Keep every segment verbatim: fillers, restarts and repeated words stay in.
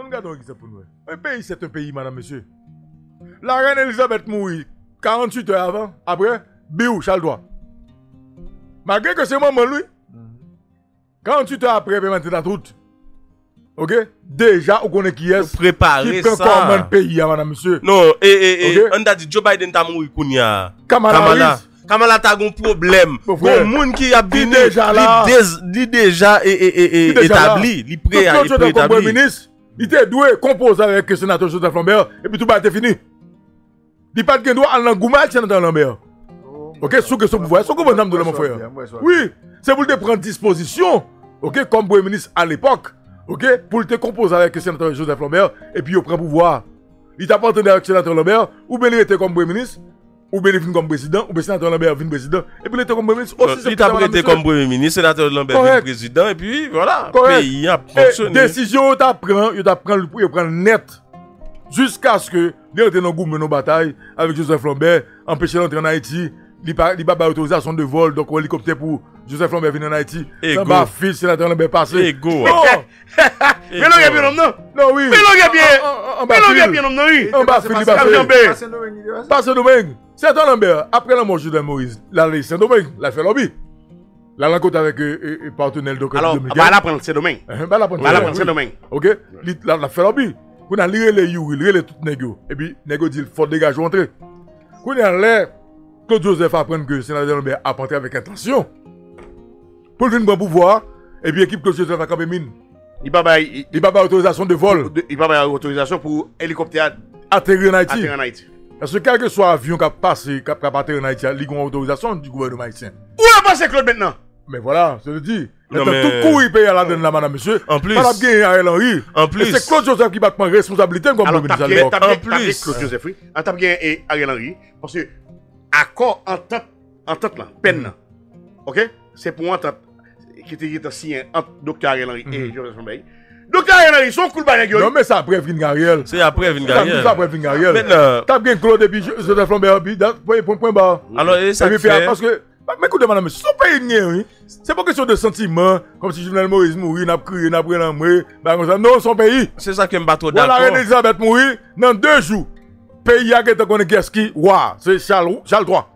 On regarde un exemple pour nous. Un pays, c'est un pays, madame, monsieur. La reine Elisabeth mourit quarante-huit heures avant, après, B I N U H, Charles trois. Malgré que c'est maman lui, quarante-huit heures après, il est dans tout. Ok? Déjà, on connaît qui est. Préparez ça. Comment le pays, madame, monsieur. Non, et, et, et, on a dit Joe Biden t'a mouru, Kounia. Kamala. Kamala t'a un problème. Le monde qui a bien déjà là. Il est déjà établi. Il est préétabli. Il est premier ministre. Il était doué, composé avec le sénateur Joseph Lambert. Et puis tout va être fini. Il n'y a pas de droit à l'engouement avec le sénateur Lambert. Ok, sous que ce pouvoir. C'est comme un homme de mon frère. Oui, c'est pour te prendre disposition. Ok, comme premier ministre à l'époque. Ok, pour te composer avec le sénateur Joseph Lambert. Et puis il prend pouvoir. Il t'a appartenu avec le sénateur Lambert. Ou bien il était comme premier ministre. Ou bien il vient comme président, ou bien le sénateur Lambert vient président, et puis il était comme premier ministre aussi. Il t'a prêté comme premier ministre, sénateur Lambert vient président, et puis voilà, le pays a fonctionné. Décision, il t'a pris net, jusqu'à ce que il rentre dans le gouvernement de bataille avec Joseph Lambert, empêché d'entrer en Haïti, il n'a pas d'autorisation de vol, donc un hélicoptère pour Joseph Lambert venir en Haïti. Ça va, fils, sénateur Lambert passé. Ego. Non! Mais non, il y a bien un homme, non? Non, oui. Mais non, il y a bien un homme, non? Il y a bien un homme, non? Oui. On va finir par Saint-Domingue. Pas Saint-Domingue. Sénateur Lambert, après la mort de Jovenel Moïse, la Saint-Domingue, la fait lobby. La rencontre avec le partenaire de Dominicain. Alors, bah la prendre Saint-Domingue. Bah la prendre Saint-Domingue. Ok? La fait lobby. Quand on a liré les Yuri, liré les tout négo. Et puis, négo dit, il faut dégager rentrer. Quand on a l'air, Claude Joseph apprend que sénateur Lambert a porté avec intention. Pour le pouvoir, et puis l'équipe Claude Joseph a campé mine. Il n'y a pas d'autorisation de vol. Il n'y a pas d'autorisation pour hélicoptère atterrir en Haïti. Parce que quel que soit l'avion qui a passé, qui a atterri en Haïti, il y a une autorisation du gouvernement haïtien. Où est passé Claude maintenant? Mais voilà, je le dis. Tout couru paye à la donne là, madame, monsieur. En plus. Madame Gué, Ariel Henry. En plus. C'est Claude Joseph qui va prendre responsabilité comme le ministre de l'époque. En plus. Claude Joseph, oui. En tant que Ariel Henry. Parce que, accord en tête, là, peine là. Ok? C'est pour entendre qui était signé entre docteur Ariel Henry et Joseph Lambert. docteur Ariel Henry, son coup de bain. Non, mais c'est après Vingariel. C'est après Vingariel. C'est après Vingariel. Maintenant. T'as bien Claude et puis Joseph Lambert, puis point barre. Alors, ça fait. Parce que, mais écoutez, madame, son pays, c'est pas question de sentiment, comme si Jovenel Moïse mourit, n'a crié, n'a pris l'ambré, non, son pays. C'est ça que me battre d'accord. Voilà, la reine Elisabeth mourit, dans deux jours, pays a été connu qui, ouah, c'est Charles trois.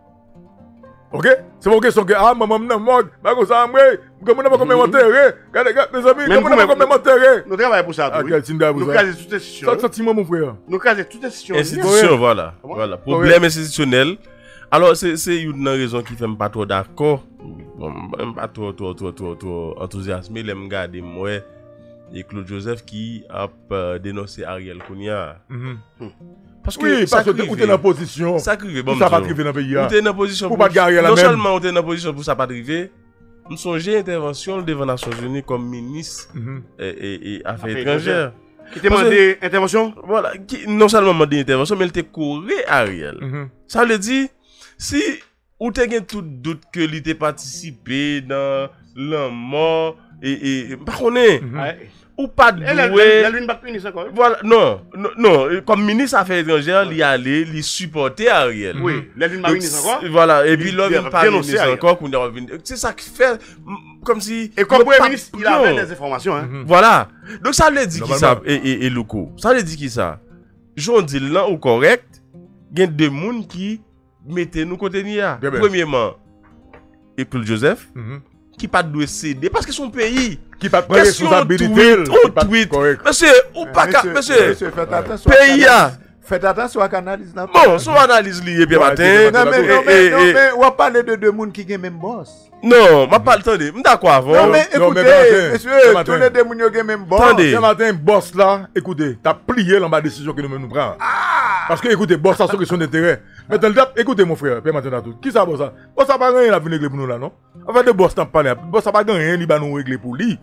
Ok? C'est pour que son que ah maman n'a mort, bah comme ça ambré, comme on n'a pas commémoré, regardez mes amis, comme on n'a pas commémoré. Nous travaillons pour ça. Nous casons toutes les institutions. Sentiment mon frère. Nous casons toutes les institutions. Institutions voilà, voilà. Problème institutionnel. Alors c'est c'est une raison qui fait me pas trop d'accord, me pas trop trop trop trop trop enthousiasmé les gars des moi et Claude Joseph qui a dénoncé Ariel Kounia. Parce que oui, parce que vous êtes dans la position. Ça crive, bon. Ça va arriver dans le pays. Vous êtes dans la position. Pour pas garer la même. Non seulement vous êtes dans la position pour ça pas arriver. Nous songez intervention devant les Nations Unies comme ministre et affaires étrangères. Qui demandait intervention? Voilà. Non seulement demandait intervention, mais elle était corée Ariel. Ça veut dire si vous avez tout doute que l'il était participé dans la mort et par contre. Ou pas de doué. Voilà, non, non, non, comme ministre des Affaires étrangères, il y allait, il supportait Ariel. Oui, il y encore. Voilà, et puis l'homme pas ministre encore. C'est ça qui fait comme si. Et comme premier ministre, il avait des informations. Voilà. Donc ça veut dire qui ça, et Louko. Ça veut dire qui ça? J'en dis là ou correct, il y a des gens qui mettent nous côté Nia. Premièrement, et Claude Joseph, qui pas de céder parce que son pays. Qui pas prendre responsabilité. Monsieur, ou pas monsieur, faites attention à l'analyse. Bon, son analyse liée bien matin. Non, mais on va parler de deux mondes qui ont même boss. Non, je ne parle pas de d'accord avant. Non, mais écoutez, monsieur, tous les deux mondes qui ont même boss. Attendez. Ce matin, boss là, écoutez, tu as plié dans ma décision que nous nous prenons. Parce que, écoutez, boss, ça, c'est une question d'intérêt. Mais écoutez, mon frère, bien matin à tout. Qui ça, boss ça? Boss ça n'a pas gagné la vie régler pour nous là, non? En fait, le boss n'a pas gagné la vie régler pour lui.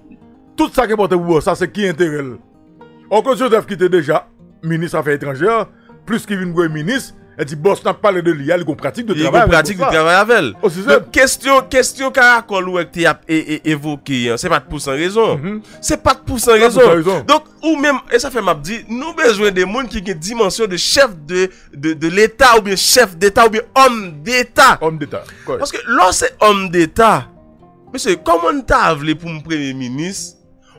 Tout ça qui est porté pour boss, ça, c'est qui intérêt. Encore Joseph qui était déjà ministre des Affaires étrangères, plus qu'il vient de ministre, elle dit boss n'a pas parlé de l'I A, il y a pratique de travail. Il y a pratique de travail avec elle. Question, question caracol ou que tu as évoqué, c'est pas pour sans raison. C'est pas pour sans raison. Donc, ou même, et ça fait m'a dit, nous avons besoin de monde qui ont une dimension de chef de, de, de l'État, ou bien chef d'État, ou bien homme d'État. Homme d'État. Parce que lorsque c'est homme d'État, monsieur, comment t'as voulu pour un premier ministre,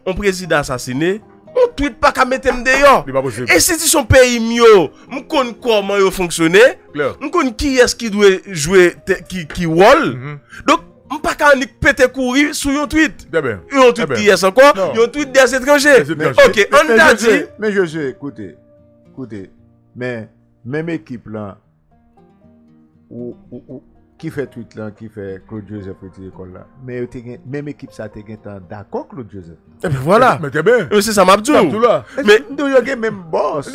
un président assassiné, on tweet pas qu'à mettre dehors. Et si son pays mieux, on connaît comment il fonctionne, on connaît qui est-ce qui doit jouer qui qui rôle. Donc on pas qu'à nique péter courir sur un tweet. Et on tweet qui est encore, un tweet des étrangers. OK, on t'a dit. Mais je sais, écoutez. Écoutez, mais même équipe là ou ou qui fait tweet là, qui fait Claude Joseph et l'école là. Mais même équipe ça te gagne d'accord Claude Joseph. Et puis voilà. Mais t'es bien. C'est ça m'abdou. Mais nous y a même boss.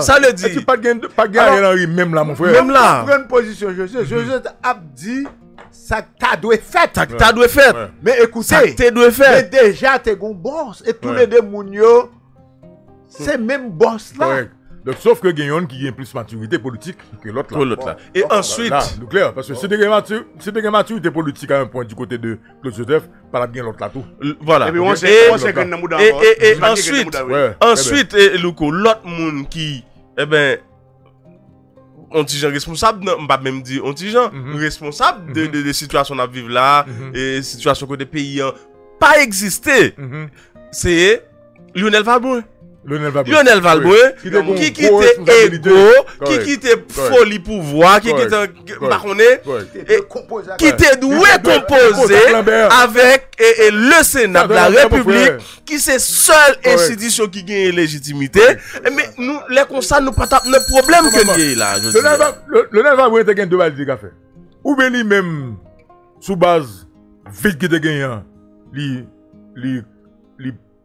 Ça le dit. Tu pas gagne pas gagne même là mon frère. Même là. Prendre position Joseph. Joseph a dit ça t'a doué fait. Ça t'a doué fait. Mais écoutez. Ça t'a doué fait. Mais déjà t'es gon boss et tous les deux mounio c'est même boss là. Donc, sauf que Gayon qui a plus de maturité politique que l'autre là. Bon, là. Et bon, ensuite. Là, c'est clair, parce que si tu as une maturité politique à un point du côté de Claude Joseph, pas la bien l'autre là tout. Voilà. Et, et, et, et, et, et ensuite, ouais, ensuite, eh ben. L'autre monde qui, eh ben, on dit gens responsables, on va même dire, on dit gens responsables de la situation à vivre là, et situation que des pays n'ont pas existé. C'est Lionel Valboué. Lionel Valboué, qui quitte égo, qui quitte folie pouvoir, qui quitte marronné, qui était doué composé avec le Sénat de la République, qui c'est seule institution qui gagne légitimité. Mais nous, les constats, nous pas le problème que y a là. Lionel Valboué était gagné deux balles de café. Ou bien lui-même, sous base, vite qui était gagné, lui,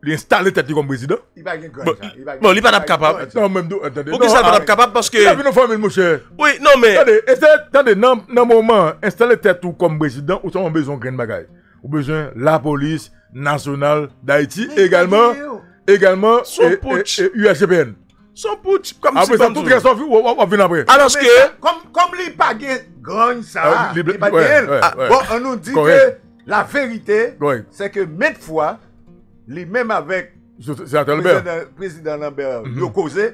il installe tête comme président. Il va gagner bon, il va bon, il pas capable. Non, même attendez. Pourquoi ça pas capable parce que il a vu nos familles mon cher. Oui, non mais attendez, attendez, dans dans moment, installer tête comme président, ou on besoin grand bagaille. Ou besoin la police nationale d'Haïti également, également U H C P N. Son putsch comme ça. Après ça tout reste on vient après. Alors que comme comme il pas gagner grand ça. Bon, on nous dit que la vérité c'est que maintes fois les mêmes avec le président Lambert, le causé,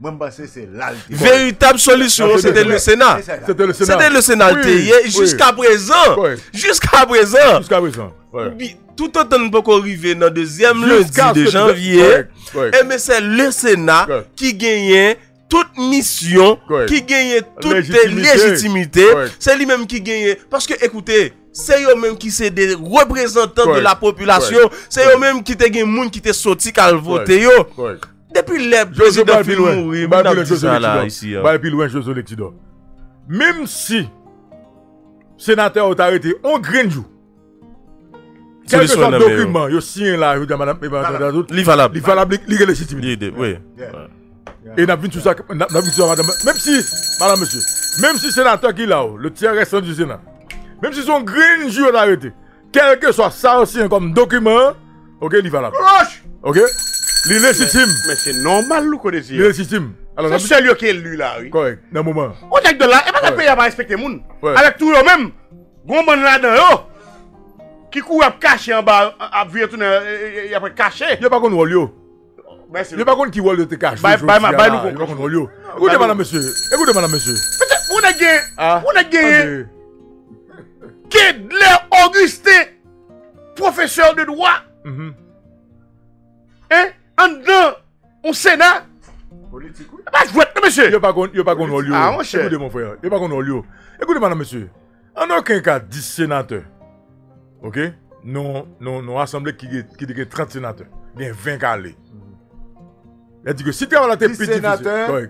même passé c'est l'alté. Véritable solution, c'était le Sénat. C'était le Sénat. C'était le Sénat. Jusqu'à présent, jusqu'à présent, jusqu'à présent. Tout autant ne peut arriver dans le deuxième lundi de janvier. Mais c'est le Sénat qui gagnait toute mission, qui gagnait toute légitimité. C'est lui-même qui gagnait. Parce que écoutez. C'est eux-mêmes qui sont des représentants ouais, de la population. Ouais, c'est ouais. Eux-mêmes qui sont qui sont sortis à voter. Ouais, ouais. Depuis le président Filouin, Joseph Lambert. Même si le sénateur a arrêté on grain jour, quel que soit le document, il signe là, il dit madame, il valable, il est légitime. Et n'a vu tout ça, n'a vu tout ça, madame. Même si, madame, monsieur, même si le sénateur qui est là, le tiers restant du Sénat. Même si son green jour d'arrêté, quel que soit ça aussi comme document, ok, il va là. Ok, il est légitime. Mais c'est normal, nous connaissons. Il est légitime. C'est celui qui est élu là, oui. Correct, dans le moment. On dit que là, et pas que le pays n'a pas respecté les gens. Avec tout le même, bon bon là-dedans, qui court à cacher en bas, à virer tout le monde, caché. Il n'y a pas qu'on voit lui. Il n'y a pas qu'on qui voit le caché. Il n'y a pas qu'on voit lui. Écoutez, madame, monsieur. Écoutez, madame, monsieur. On a gagné. On a gagné. Kedler Augustin, professeur de droit, mm-hmm. Hein? En dedans, au Sénat. Politique. Bah, je vois, monsieur. Il n'y a pas qu'on a lieu. Ah, mon cher. Écoutez, mon frère. Il n'y a pas qu'on a lieu. Écoutez, madame, monsieur. En aucun cas, dix sénateurs. OK? Non, non, non, assemblée qui est trente sénateurs. Il y a vingt calés. Il a dit que si tu as la tête petite. dix sénateurs.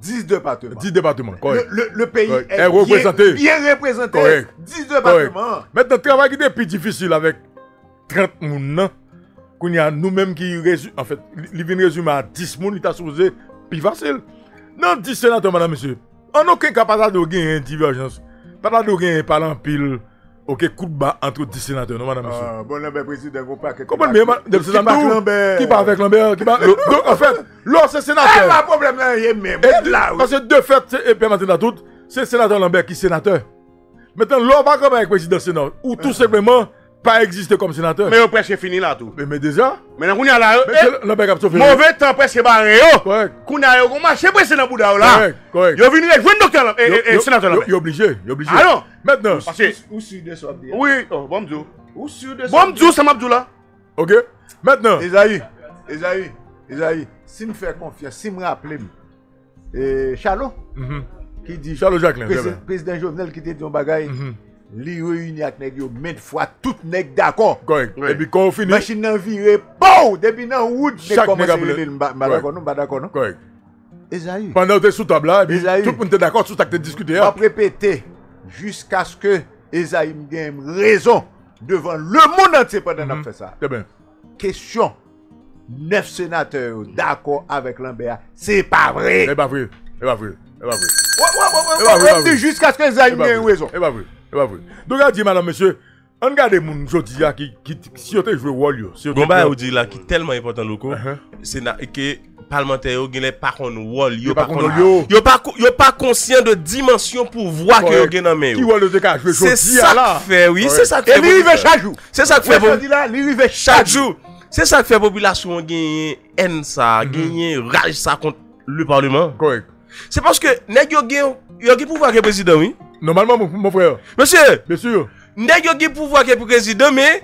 dix départements. dix départements, correct. Le, le, le pays correct. Est, est représenté. Bien, bien représenté. Correct. dix départements. Maintenant, le travail qui est plus difficile avec trente personnes, qu'on y a nous-mêmes qui résument, en fait, il vient résumer à dix personnes, il t'a supposé plus facile. Non, dix sénateurs, madame, monsieur, en aucun cas, pas de gain, divergence. Pas de gain, pas en pile. Ok, coup de bas entre dix sénateurs, non, madame, monsieur. Ah, bon, Lambert, président, vous pas que. Comment bien, le sénateur Lambert. Qui part avec Lambert, qui part. Donc, en fait, l'autre sénateur. C'est pas un problème, là, il est même. Là, oui. Parce que, de fait, et puis maintenant, tout, c'est le sénateur Lambert qui est sénateur. Maintenant, l'autre va comme avec le président Sénat, ou tout simplement, pas exister comme sénateur. Mais on presque fini là, tout. Mais déjà. Maintenant, qu'on y a là. Lambert a fini. Mauvais temps, presque barré, oh. Correct. Qu'on a, on marche, président Boudaou, là. Correct, correct. Yo venu, joue le docteur, et sénateur Lambert. Il est obligé, il est obligé. Alors. Maintenant, où suis de soi bien. Oui, bon, bonjour. Où suis de soi bien. Bonjour, ça m'a dit là. Ok. Maintenant, les aïe. Esaïe, Esaïe, si me fait confiance, si me rappelle, et Charlot, mm-hmm. qui dit, Charlot Jacqueline, le président Jovenel qui était dans bagaille, mm-hmm. li réunit avec yo maintes fois tout nèg d'accord et puis quand on finit machine nan viré pou depuis nan route nèg commence à le m'ba d'accord non m'ba d'accord non correct Esaïe pendant que sous table là tout le monde était d'accord sous ça que discuté on répéter jusqu'à ce que Esaïe gagne raison devant le monde entier pendant n'a fait ça très bien question neuf sénateurs d'accord avec Lambert c'est pas vrai c'est pas vrai c'est pas vrai c'est pas vrai on jusqu'à ce que Esaïe gagne raison c'est pas vrai. Donc, on dit, madame, monsieur, on regarde les gens qui si on joue Wall, si on dit là qui tellement important, locaux, c'est que les parlementaires ne sont pas pas conscients de dimension pour voir que vous avez en main. C'est ça que fait, oui, c'est ça que fait. Et chaque jour. C'est ça que fait. Chaque jour. C'est ça que fait la population gagner haine, ça, gagner rage, ça contre le Parlement. Correct. C'est parce que vous avez pouvoir que le président, oui. Normalement, mon frère. Monsieur, monsieur, nous avons pouvoir qui est président, mais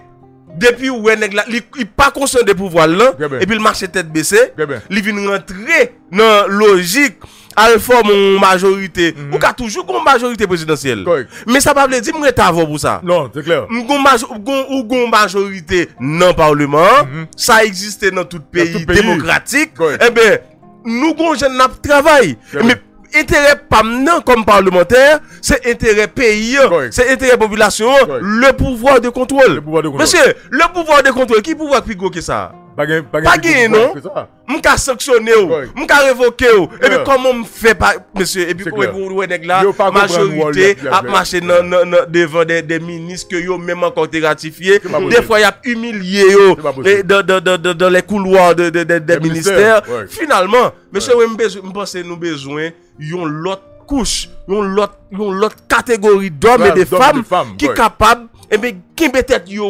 depuis où il n'est pas conscient de pouvoir là, et puis le marché tête baissée, il vient rentrer dans la logique, elle forme une majorité. Ou qu'a toujours une majorité présidentielle. Mais ça ne veut pas dire que je suis avant pour ça. Non, c'est clair. Ou une majorité dans le Parlement, ça existe dans tout pays démocratique, et bien, nous avons un travail. Intérêt pas maintenant comme parlementaire, c'est intérêt pays, c'est intérêt population, le pouvoir de contrôle. Monsieur, le pouvoir de contrôle, qui pouvoir plus gros que ça? Pas gagné, non? Je vais sanctionner, je vais révoquer. Et puis comment je fais pas, monsieur? Et puis pour vous, la majorité a marché devant des ministres que vous même encore ratifié. Des fois, ils ont humilié dans les couloirs des ministères. Finalement, monsieur, je pense que nous avons besoin d'une autre couche, d'une autre catégorie d'hommes et de femmes qui sont capables. Et bien, qui peut-être yo,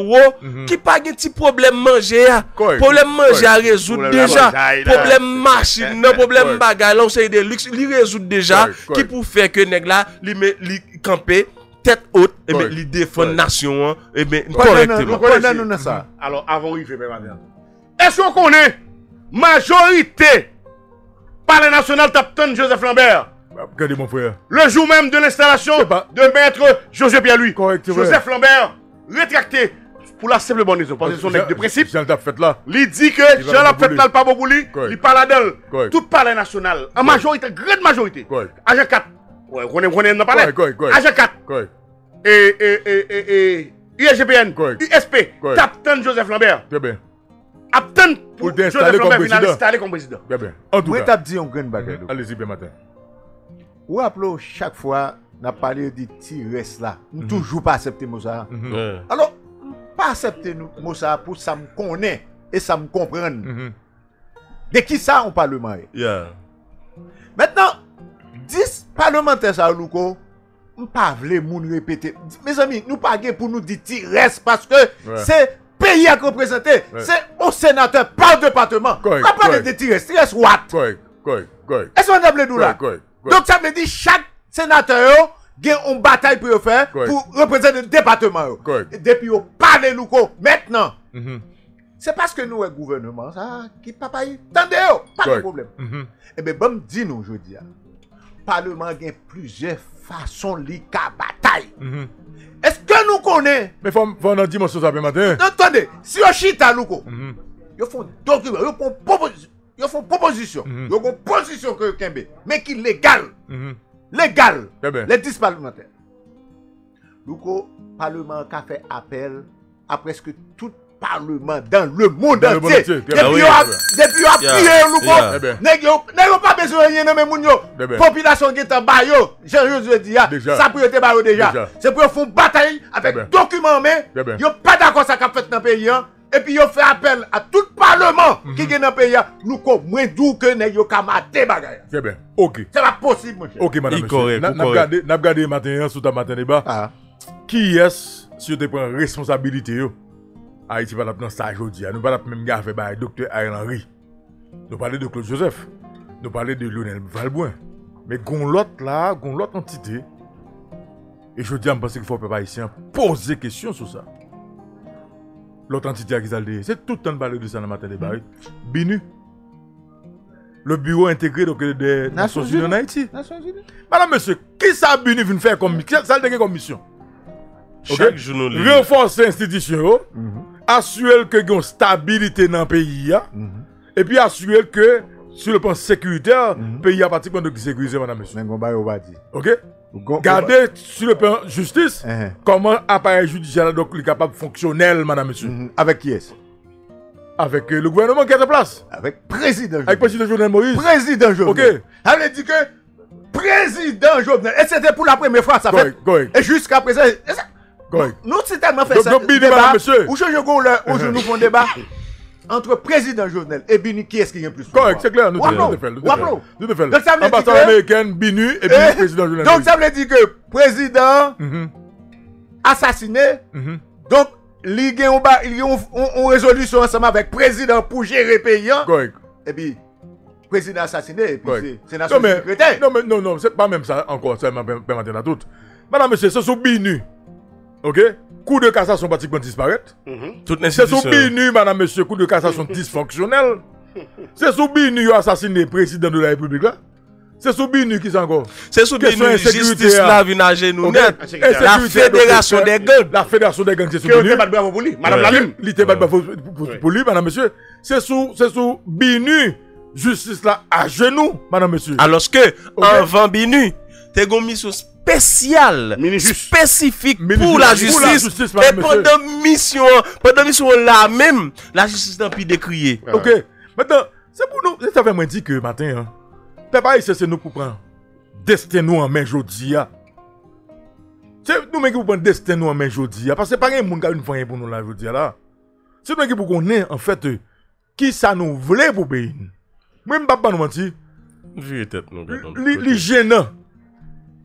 qui pas de petit problème manger, problème manger à résoudre déjà, problème machine, problème bagage, on sait de luxe, il résout déjà, qui pour faire que nèg là, li camper tête haute, et bien, li défend nation, et bien, correctement. Alors, avant, il fait bien maintenant. Est-ce qu'on connaît majorité par le national Tapton Joseph Lambert? Regardez mon frère. Le jour même de l'installation de maître Joseph Pierre-Louis. Joseph Lambert, rétracté pour la simple bonne raison. Parce que son acte de principe. Il dit que Jean Lap Fetla pas beaucoup lui. Il parle d'elle. Tout parle national. En majorité, grande majorité. Agent quatre. Ouais, on est dans le Agent quatre. Et, et, et, et, U S G P N, U S P. Captain Joseph Lambert. Très bien. Captain pour Joseph Lambert final installé comme président. Très bien. En tout cas. Allez-y, bien matin. Ou appelons chaque fois, n'a parlé de petits restes là. Nous toujours pas accepter Moussa. Alors, pas accepter Moussa pour ça me connaît et ça me comprend. De qui ça on parlement? Maintenant, dix parlementaires ça louko, on pas vle moun répéter. Mes amis, nous pas gain pour nous dire petits restes parce que c'est pays à représenter, c'est au sénateur par département. On parle de petits restes, restes what? Est-ce qu'on a blé là? Donc ça veut dire chaque sénateur a une bataille pour faire pour représenter le département. Depuis on parle louko maintenant. C'est parce que nous le gouvernement ça qui papa attendez pas de problème. Et ben bon dis nous aujourd'hui. Parlement a plusieurs façons li ka bataille. Est-ce que nous connaît? Mais faut faut en dire mon ça matin. Attendez, si on chita louko. Ils font document, ils font proposition. Ils font proposition. Ils font position que Kembe, mais qui est légal. Légal. Les dix parlementaires. Le Parlement a fait appel à presque tout Parlement dans le monde entier. Depuis a tiré, nous pas besoin de rien. Population qui est en bas, je dis, ça peut être déjà. C'est pour faire une bataille avec documents, mais ils n'ont pas d'accord ça qu'a fait dans le pays. Et puis, on fait appel à tout parlement qui est dans le pays. Nous sommes moins doux que nous sommes capables bagaille. C'est bien. Ok. C'est pas possible, mon cher. Ok, madame. Nous avons regardé maintenant sur ta matinée débat. Qui est-ce qui prend responsabilité? Haïti va prendre ça aujourd'hui. Nous parlons même de la docteur Ariel Henry. Nous parlons de Claude Joseph. Nous parlons de Lionel Valboué. Mais l'autre là, l'autre entité. Et je dis, je pense qu'il faut que les Haïtiens posent des questions sur ça. l'autre entité qui s'est c'est tout le temps de parler de ça dans ma télé. BINUH. Le bureau intégré des Nations Unies en Haïti. Madame, monsieur, qui ça BINUH vient faire comme mission? Ça a comme mission. Chaque journaliste. Renforcer l'institution, assurer que y a une stabilité dans le pays, et puis assurer que, sur le plan sécuritaire, le pays a pratiquement de sécuriser, madame, monsieur. Ok? Gardez sur le plan justice, comment l'appareil judiciaire est capable de fonctionner, madame, monsieur. Avec qui est-ce? Avec le gouvernement qui est en place. Avec président Jovenel. Avec président Jovenel Moïse. Président Jovenel. Ok. Elle a dit que président Jovenel. Et c'était pour la première fois, ça fait. Et jusqu'à présent. Nous, c'est tellement fait ça. Donc, débat, monsieur. Où je nous font débat entre président Jovenel et BINUH, qui est-ce qui est plus fort? Correct, c'est clair. Nous devons faire. Nous devons faire. Donc, ça veut dire que. Ambassadeur américain, BINUH et BINUH président Jovenel. Donc, ça veut dire que président assassiné. Donc, il y a une résolution ensemble avec le président pour gérer le pays. Et puis, le président assassiné, et puis c'est la secrétaire. Non, mais non, non, c'est pas même ça encore, ça m'a permis à tout. Madame, monsieur, c'est sous BINUH. Ok? Coup de cassation pratiquement disparaître. C'est sous BINUH, madame, monsieur, coup de cassation dysfonctionnel. C'est sous BINUH assassiné le président de la République là. C'est sous BINUH qui s'en encore. C'est sous BINUH justice là vient à genoux net. La fédération des gangs. La fédération des gangs c'est sous BINUH. Qui est pas bravo pour lui, madame Lalim. Il était pas bravo pour lui, madame monsieur. C'est sous c'est sous BINUH justice là à genoux, madame monsieur. Alors que avant BINUH, t'es gon mission spéciale, spécifique pour la justice. Et pendant mission, pendant mission là même, la justice n'a plus décrié. OK. Maintenant, c'est pour nous, ça fait moins dit que matin. C'est nous qui prenons destin nous en main aujourd'hui. C'est nous qui prenons destin nous en main aujourd'hui. Parce que ce n'est pas un monde qui a une fois pour nous là aujourd'hui. C'est nous qui pour connaître en fait qui ça nous voulait pour payer. Moi, je ne peux pas nous mentir. Les gênants.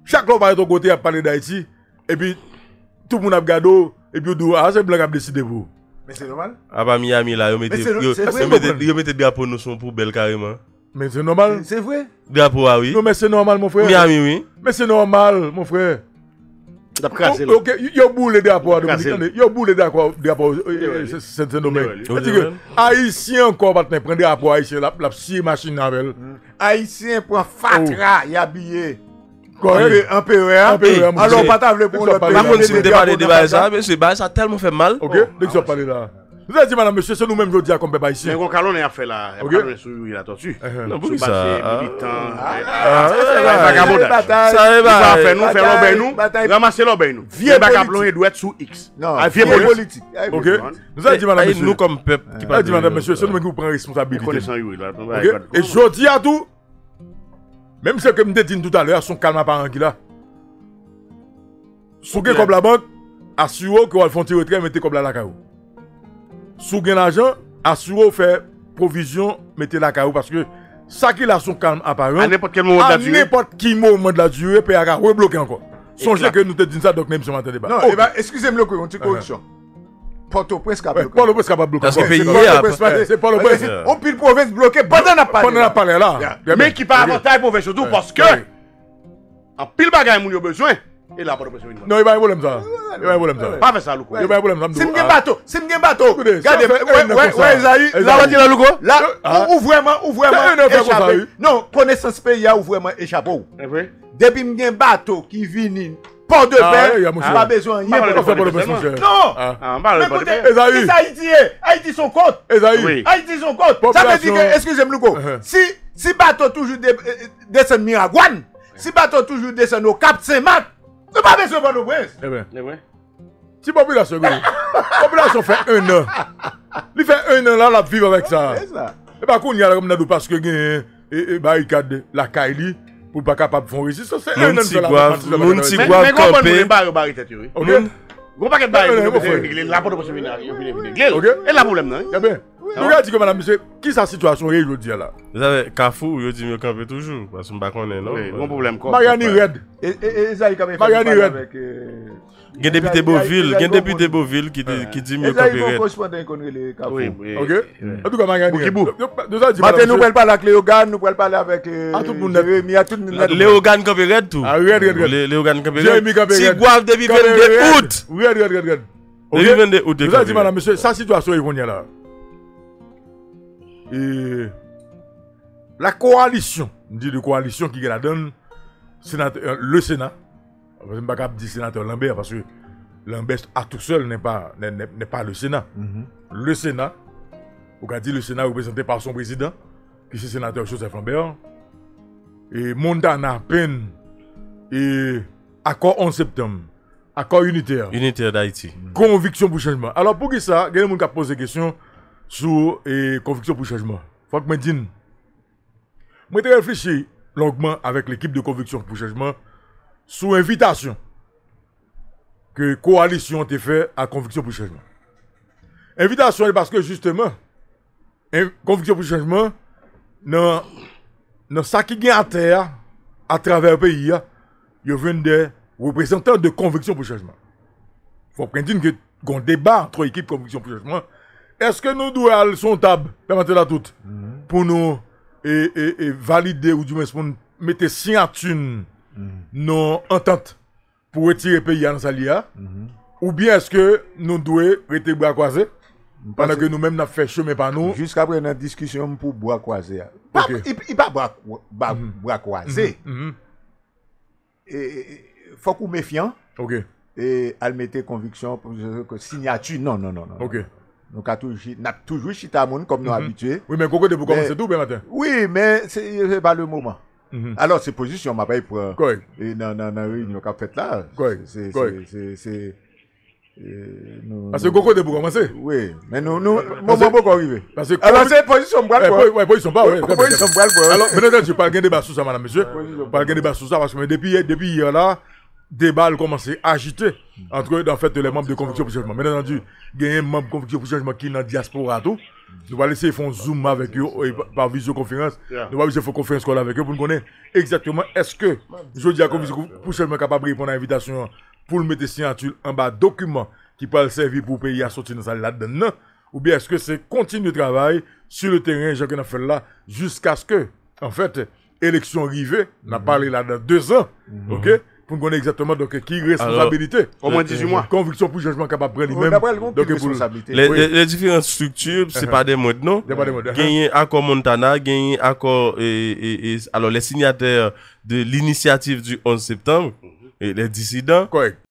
Chaque fois qu'on côté à parler d'Haïti, et puis tout le monde a regardé, et puis on a dit, c'est blanc qui a décidé pour vous. Mais c'est normal. À Miami, là, ils mettent des drapeaux nous sont pour belle carrément. Mais c'est normal. C'est vrai. Drapeau, ah oui. Non, mais c'est normal, mon frère. Miami, oui. Mais c'est normal, mon frère. D'après le. Ok, yo boule drapeau à Dominique. Yo boule drapeau drapeau c'est normal. C'est-à-dire que haïtien encore maintenant prend drapeau haïtien la la scie machine avec. Haïtien prend fatra, y habillé. Correct. Un peu un peu. Alors pas table pour le. Par contre, si vous débattez débat ça, mais c'est ça tellement fait mal. OK, dès que ça parle là. Vous avez dit, madame, monsieur, c'est nous-mêmes, je dis à comme papa ici. Mais quand on a fait là, on a fait la tortue. Non, pour ça. Ça va faire nous, faire l'obéir nous, ramasser l'obéir nous. Vieux bagabloé doit être sous X. Non, vieux politique. OK. Vous avez dit, madame, monsieur, nous comme peuple. Vous avez dit, madame, monsieur, c'est nous-mêmes qui vous prenons responsabilité. Et je dis à tout, même ce que je me dit tout à l'heure, son calme apparent qui là. Souguez comme la banque, assurez que vous font tirer retrait, mettez comme la lacao. Sous gain l'argent, assurez faire provision, mettez la carreau parce que ça qui a son calme apparent. À n'importe quel moment de la durée. À n'importe quel moment de la durée, puis à rebloquer encore. Songez que nous te disons ça, donc même si on a un débat. Non, excusez-moi, le une petite correction. Port-au-Prince qui a bloqué. Port-au-Prince qui a bloqué. Parce que pays a. C'est Port-au-Prince. On pile province bloquée pendant la parole. Pendant la parole là. Mais qui pas avantage province surtout parce que. En pile bagaille, nous avons besoin. Et là, pas de pression. Non, il va y avoir ça. Il va y avoir ça. Pas faire ça, Louko. Il va y avoir ça. Si m'gè bateau, si m'gè bateau. Regardez, ouais, Isaïe, là, on dit là, Louko. Là, ou vraiment, ou vraiment échappé. Non, connaissance pays, ou vraiment échappé. Depuis m'gè bateau qui vient, port de paix, pas besoin. Il n'y a pas de pression. Non, mais écoutez, les Haïtiens, Haïti son compte. Haïti son compte. Ça veut dire que, excusez-moi, Louko, si bateau toujours descend Miragouane, si bateau toujours descend au Cap Saint-Marc, c'est pas besoin de Port-au-Prince. Eh bien, eh bien. Si la population, la population fait un an. Il fait un an là, la vivre avec ça. Et par contre, il y a comme parce que les barricades, la Kaili, pour ne pas capable de faire résistance. C'est un an de la population. Moun si gouave, mais comment vous barrez barricades? Ok. Vous n'avez pas de barricades. La population est là. Et la problème, non? Eh bien. Regardez que madame, monsieur, qui sa situation est aujourd'hui là? Vous savez, Kafou, il dit mieux camper toujours. Parce que je ne sais pas non? Bon problème. Mariani Red. Mariani Red. Il y a un député Beauville, il y a un député Beauville qui dit mieux camper Red. Oui, oui. Ok? En tout cas, Mariani Red. Maintenant, nous ne pouvons pas parler avec Léogane, nous pouvons parler avec. Tout le monde. Léogane camper Red tout. Ah, Red, Red, Red. Léogane camper Red. Si Guave depuis vingt-deux août. Red, Red, Red. Okay? deux mille vingt-deux, deux mille vingt-deux. Vous avez dit, madame, monsieur, sa situation est connue là. Et la coalition, on dit de coalition qui la donne, le Sénat, je ne vais pas dire sénateur Lambert parce que Lambert à tout seul n'est pas, pas le Sénat. Mm-hmm. Le Sénat, on a dit le Sénat représenté par son président, qui est le sénateur Joseph Lambert, et Montana peine et accord onze septembre, accord unitaire. Unitaire d'Haïti. Conviction pour changement. Alors pour qui ça, il y a des gens qui posent des questions sur la conviction pour changement. Il faut que je me dise. Je vais réfléchir longuement avec l'équipe de conviction pour changement sous invitation que la coalition a fait à conviction pour changement. Invitation parce que justement, conviction pour changement, dans ce qui est à terre, à travers le pays, il y a des représentants de conviction pour changement. Il faut prendre une qu'on débat entre l'équipe conviction pour changement. Est-ce que nous devons aller sur la table, permettez-la toute, pour nous et, et, et valider ou du moins pour nous mettre signature nos ententes pour retirer le pays à nos alliés, ou bien est-ce que nous devons rester bras croisés? Pendant que nous-mêmes nous fait chemin par nous. Jusqu'après notre discussion pour bois croisé. Okay. Il ne pas bois mm-hmm. croisé. Mm-hmm. Il faut qu'on méfiant. Okay. Et elle mettait conviction, signature. Non, non, non. non. Okay. Donc, a toujours, n'a toujours chita moun comme nous mm-hmm. habitués. Oui, mais pourquoi vous commencez tout bien matin? Oui, mais ce n'est pas le moment. Mm-hmm. Alors, ces positions, ma paye pour. Correct. Et dans la réunion qu'a faite là. Correct. C'est. Parce que Coco de pour commencer. Oui, mais nous, nous, moment beaucoup arrivé. Parce que alors c'est position pour quoi? Ouais, position pas. Ouais. Position pour quoi? Alors maintenant je parle gain débat sur ça madame monsieur. Parle gain débat sur ça parce que depuis depuis hier là, débat a commencé à agiter entre en fait les membres de conviction pour changement. Maintenant entendu, gain membre conviction pour changement qui dans diaspora tout. Nous va laisser font zoom avec eux par visioconférence. Nous va laisser faire conférence call avec eux pour nous connaître exactement est-ce que je dis à conviction pour changement capable de répondre à l'invitation pour le mettre signature en bas document qui peut servir pour payer à sortir dans la là-dedans, ou bien est-ce que c'est continuer le travail sur le terrain, j'ai fait là, jusqu'à ce que, en fait, élection arrivée, on a parlé là dans deux ans, mm-hmm. ok, pour connaître exactement donc, qui responsabilité. Au moins dix-huit mois. Conviction pour jugement capable de prendre lui-même. Donc, responsabilité. Les, oui. les, les différentes structures, ce n'est uh-huh. pas des mots de nom. Gagner accord Montana, gagner accord. Et, et, et, alors, les signataires de l'initiative du onze septembre, et les dissidents. Correct.